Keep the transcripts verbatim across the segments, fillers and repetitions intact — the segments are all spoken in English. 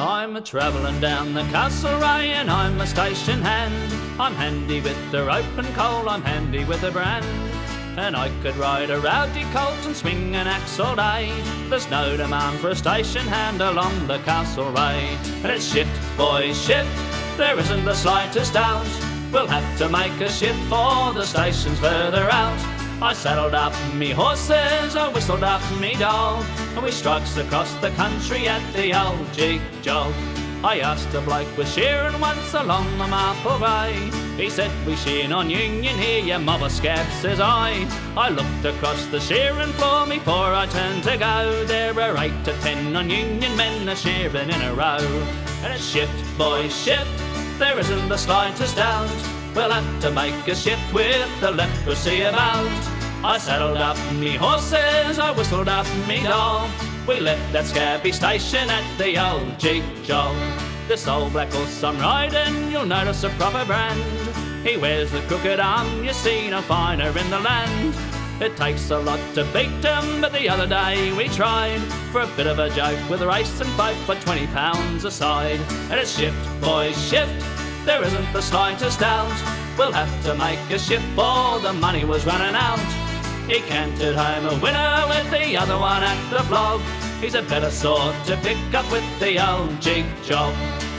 I'm a travelling down the Castlereagh and I'm a station hand. I'm handy with the rope and coal, I'm handy with a brand. And I could ride a rowdy colt and swing an axe all day. There's no demand for a station hand along the Castlereagh. And it's shift, boys, shift, there isn't the slightest doubt. We'll have to make a shift for the stations further out. I saddled up me horses, I whistled up me dog, and we strikes across the country at the old jig jog. I asked a bloke was shearing once along the Marple Way. He said, "We shearing on Union here, you mob of scabs," says I. I looked across the shearing floor before I turned to go. There were eight to ten non-union men a shearing in a row. And it's shift, boys, shift, there isn't the slightest doubt. We'll have to make a shift with the leprosy about. I saddled up me horses, I whistled up me dog. We left that scabby station at the old jig jog. This old black horse I'm riding, you'll notice a proper brand. He wears the crooked arm, you see no finer in the land. It takes a lot to beat him, but the other day we tried for a bit of a joke with a race and fight for twenty pounds a side. And it's shift, boys, shift, there isn't the slightest doubt. We'll have to make a shift for the money was running out. He cantered home a winner with the other one at the flog. He's a better sort to pick up with the old jig job.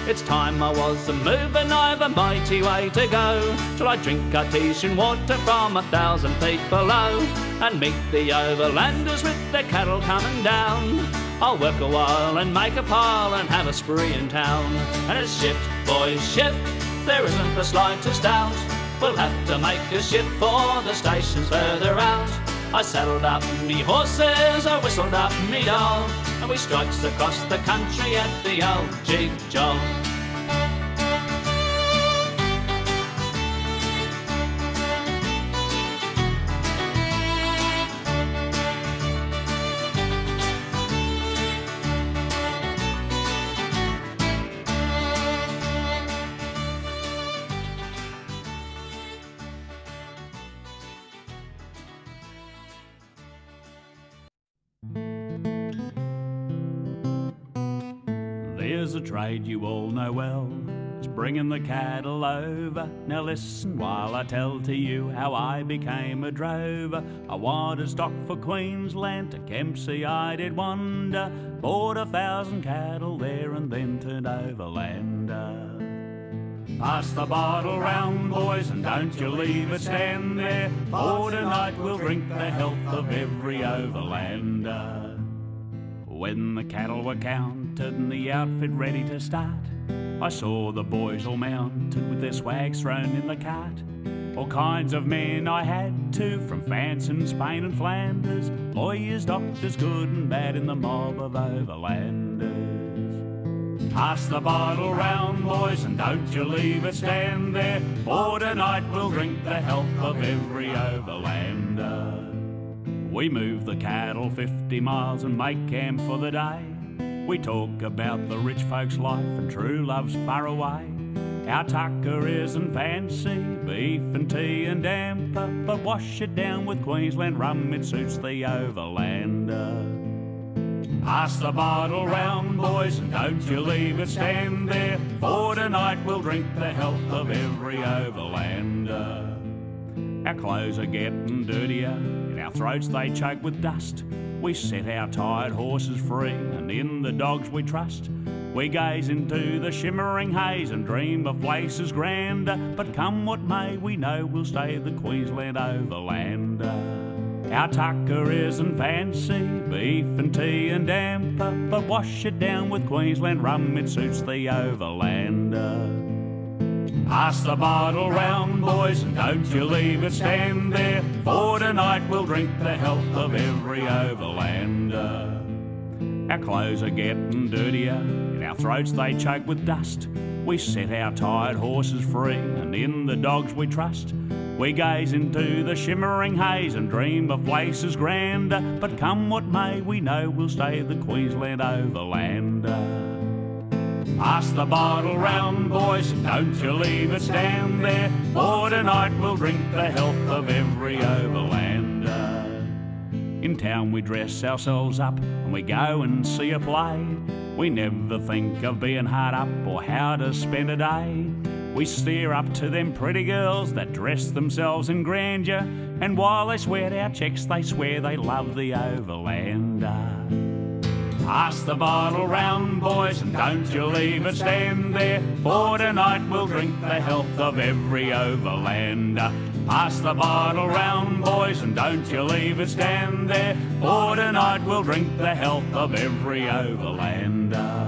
It's time I was a moving, I've a mighty way to go, till I drink artesian water from a thousand feet below, and meet the overlanders with their cattle coming down. I'll work a while and make a pile and have a spree in town. And it's shift, boys, shift, there isn't the slightest doubt. We'll have to make a shift for the stations further out. I saddled up me horses, I whistled up me dog, and we strikes across the country at the old jig jog. There's a trade you all know well, it's bringing the cattle over. Now listen while I tell to you how I became a drover. I wanted stock for Queensland, to Kempsey I did wander. Bought a thousand cattle there and then turned overlander. Pass the bottle round, boys, and don't you leave it stand there, for tonight we'll drink the health of every overlander. When the cattle were counted and the outfit ready to start, I saw the boys all mounted with their swags thrown in the cart. All kinds of men I had to, from France and Spain and Flanders, lawyers, doctors, good and bad in the mob of overlanders. Pass the bottle round, boys, and don't you leave it stand there, for tonight we'll drink the health of every overlander. We move the cattle fifty miles and make camp for the day. We talk about the rich folks' life and true love's far away. Our tucker isn't fancy, beef and tea and damper, but wash it down with Queensland rum, it suits the overlander. Pass the bottle round, boys, and don't you leave it stand there, for tonight we'll drink the health of every overlander. Our clothes are getting dirtier, and our throats they choke with dust. We set our tired horses free, and in the dogs we trust. We gaze into the shimmering haze and dream of places grander, but come what may, we know we'll stay the Queensland overlander. Our tucker isn't fancy, beef and tea and damper, but wash it down with Queensland rum, it suits the overlander. Pass the bottle round, boys, and don't you leave it stand there, for tonight we'll drink the health of every overlander. Our clothes are getting dirtier, and our throats they choke with dust. We set our tired horses free, and in the dogs we trust. We gaze into the shimmering haze and dream of places grander, but come what may, we know we'll stay the Queensland overlander. Pass the bottle round, boys, and don't you leave it stand there, for tonight we'll drink the health of every overlander. In town we dress ourselves up and we go and see a play. We never think of being hard up or how to spend a day. We steer up to them pretty girls that dress themselves in grandeur, and while they sweat our checks they swear they love the overlander. Pass the bottle round, boys, and don't you leave it stand there, for tonight we'll drink the health of every overlander. Pass the bottle round, boys, and don't you leave it stand there, for tonight we'll drink the health of every overlander.